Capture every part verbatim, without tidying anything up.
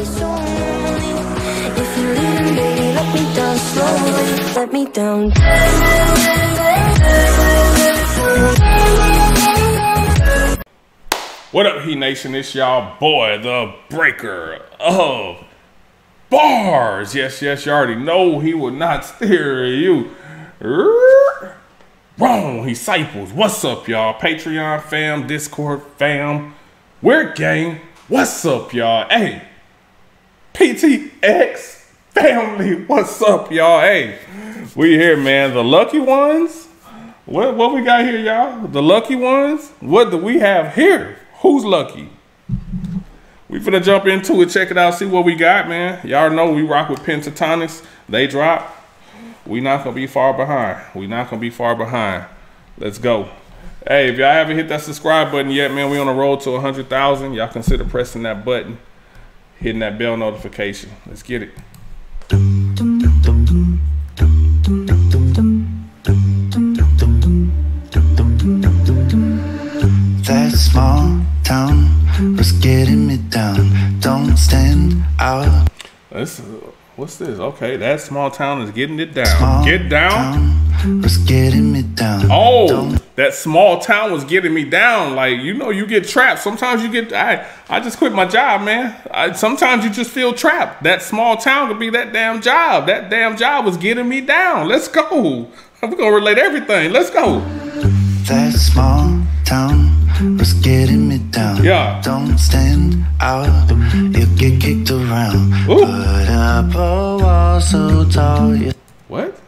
be so lonely. If you're leaving, baby, let me down slowly. Let me down. What up, He Nation? It's y'all boy, the breaker of bars. Yes, yes, you already know he will not steer you wrong. He disciples. What's up, y'all? Patreon fam, Discord fam, we're gang. What's up, y'all? Hey, P T X family, what's up, y'all? Hey, we here, man. The lucky ones. What what we got here, y'all? The lucky ones. What do we have here? Who's lucky? We finna jump into it, check it out, see what we got, man. Y'all know we rock with Pentatonix. They drop. We not gonna be far behind. We not gonna be far behind. Let's go. Hey, if y'all haven't hit that subscribe button yet, man, we on the road to one hundred thousand. Y'all consider pressing that button, hitting that bell notification. Let's get it. That small town was getting me down. Don't stand out. This is, what's this? Okay, that small town is getting it down. Small get down. Town was getting me down. Oh. Don't that small town was getting me down. Like, you know, you get trapped. Sometimes you get, I, I just quit my job, man. I, sometimes you just feel trapped. That small town could be that damn job. That damn job was getting me down. Let's go. We're going to relate everything. Let's go. That small town was getting me down. Yeah. Don't stand out. You'll get kicked around. Ooh. Put up a wall so tall. What?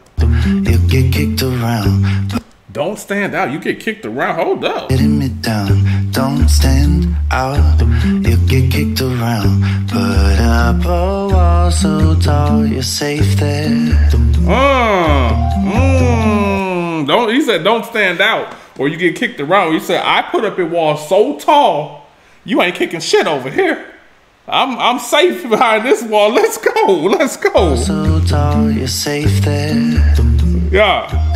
You'll get kicked around. Don't stand out. You get kicked around. Hold up. Getting me down. Don't stand out. You get kicked around. Put up a wall so tall. You're safe there. Mm. Mm. Don't. He said, "Don't stand out," or you get kicked around. He said, "I put up a wall so tall, you ain't kicking shit over here. I'm I'm safe behind this wall. Let's go. Let's go." So tall, you're safe there. Yeah.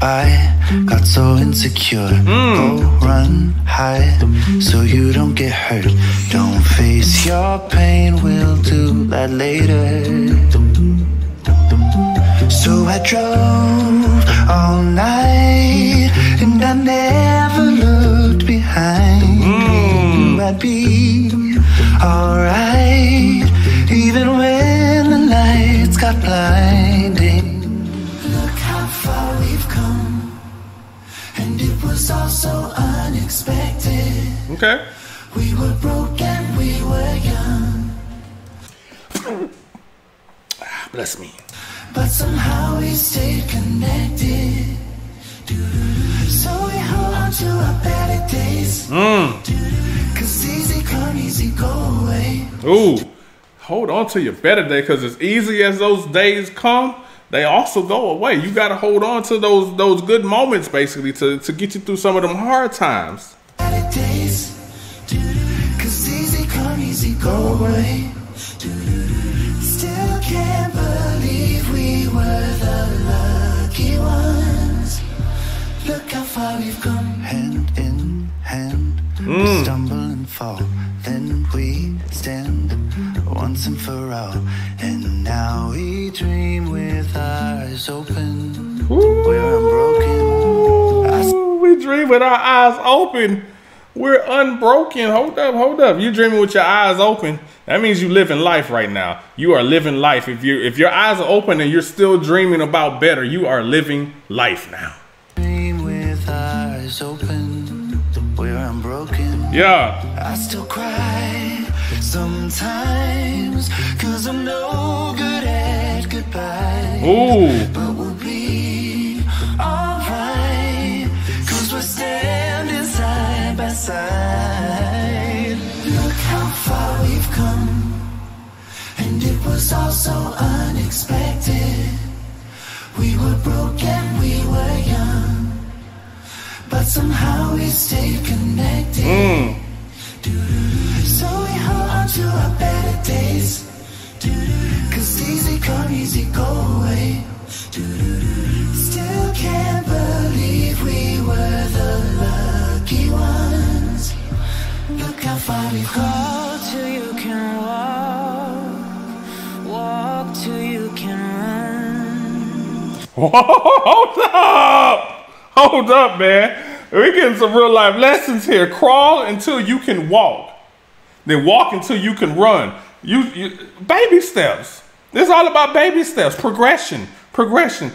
I got so insecure. Mm. Go run, hide, so you don't get hurt. Don't face your pain, we'll do that later. So I drove all night, and I never looked behind. Mm. Knew I'd be alright, even when the lights got blinding. Also unexpected. Okay. We were broke and we were young. Bless me. But somehow we stayed connected. So we hold on to our better days. Mm. Cause easy come, easy go away. Ooh. Hold on to your better day, cause as easy as those days come, they also go away. You gotta hold on to those those good moments, basically, to, to get you through some of them hard times. Days, doo -doo, cause easy come, easy go away. Doo -doo, still can't believe we were the lucky ones. Look how far we've come. Hand in hand, mm. we stumble and fall, then we stand once and for all, and now we dream with our eyes open. Ooh, we're unbroken. We dream with our eyes open. We're unbroken. Hold up, hold up. You're dreaming with your eyes open. That means you living life right now. You are living life. If you if your eyes are open and you're still dreaming about better, you are living life now. Dream with our eyes open. We're unbroken. Yeah. I still cry sometimes, cause I'm no good at goodbye. Ooh. But we'll be alright, cause we're standing side by side. Look how far we've come, and it was all so unexpected. We were broke and we were young, but somehow we stayed connected. Mm. So we hold on to our better days. Cause easy come, easy go away. Still can't believe we were the lucky ones. Look how How far you go till you can walk, walk till you can run. Whoa, hold up! Hold up, man. We're getting some real life lessons here. Crawl until you can walk. Then walk until you can run. You, you baby steps. This is all about baby steps. Progression. Progression.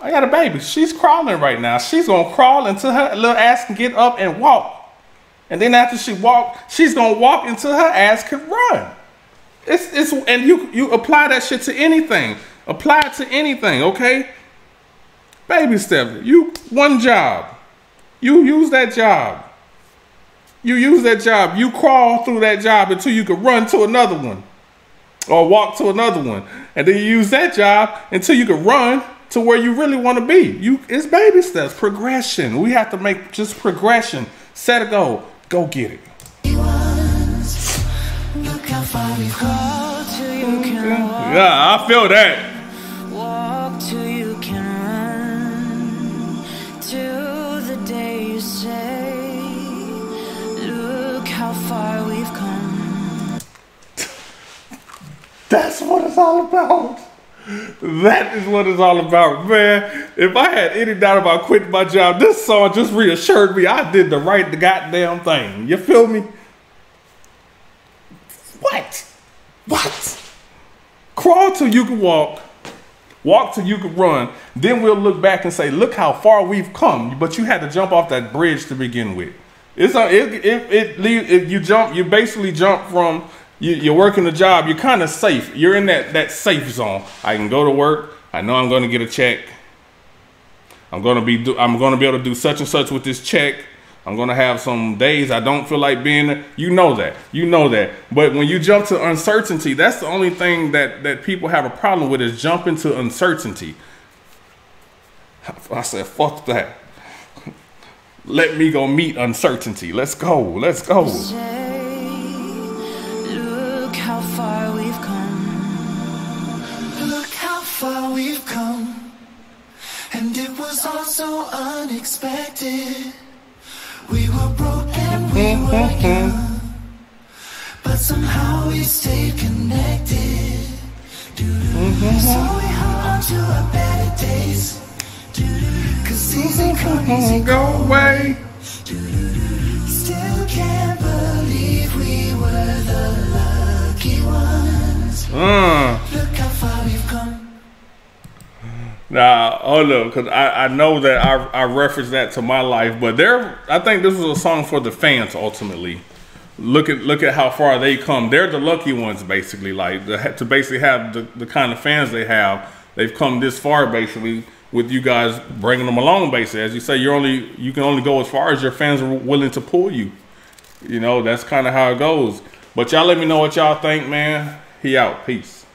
I got a baby. She's crawling right now. She's going to crawl until her little ass can get up and walk. And then after she walk, she's going to walk until her ass can run. It's, it's, and you, you apply that shit to anything. Apply it to anything, okay? Baby steps. You, one job. You use that job. You use that job. You crawl through that job until you can run to another one. Or walk to another one. And then you use that job until you can run to where you really want to be. You, it's baby steps. Progression. We have to make just progression. Set a goal. Go get it. Yeah, I feel that. Walk till you can run, till the day you say, look how far we've come. That's what it's all about. That is what it's all about, man. If I had any doubt about quitting my job, this song just reassured me I did the right the goddamn thing. You feel me? What? What? Crawl till you can walk. Walk till you can run. Then we'll look back and say, look how far we've come. But you had to jump off that bridge to begin with. It's a, it, it, it, it, if you jump, you basically jump from... You, you're working a job. You're kind of safe. You're in that, that safe zone. I can go to work. I know I'm going to get a check. I'm going to be do, I'm going to be able to do such and such with this check. I'm going to have some days I don't feel like being there. You know that. You know that. But when you jump to uncertainty, that's the only thing that, that people have a problem with is jumping to uncertainty. I said, fuck that. Let me go meet uncertainty. Let's go. Let's go. How far we've come. Look how far we've come. And it was all so unexpected. We were broken, we were young, but somehow we stayed connected. Doo-doo. So we hung on to our better days. Doo-doo. Cause season come easy, go away. Doo-doo. Still can't believe we were the love. Mm. Nah, hold up, because I, I know that I, I referenced that to my life, but there, I think this is a song for the fans ultimately. Look at look at how far they come. They're the lucky ones, basically. Like the, to basically have the, the kind of fans they have. They've come this far, basically, with you guys bringing them along, basically. As you say, you're only you can only go as far as your fans are willing to pull you. You know, that's kind of how it goes. But y'all let me know what y'all think, man. He out. Peace.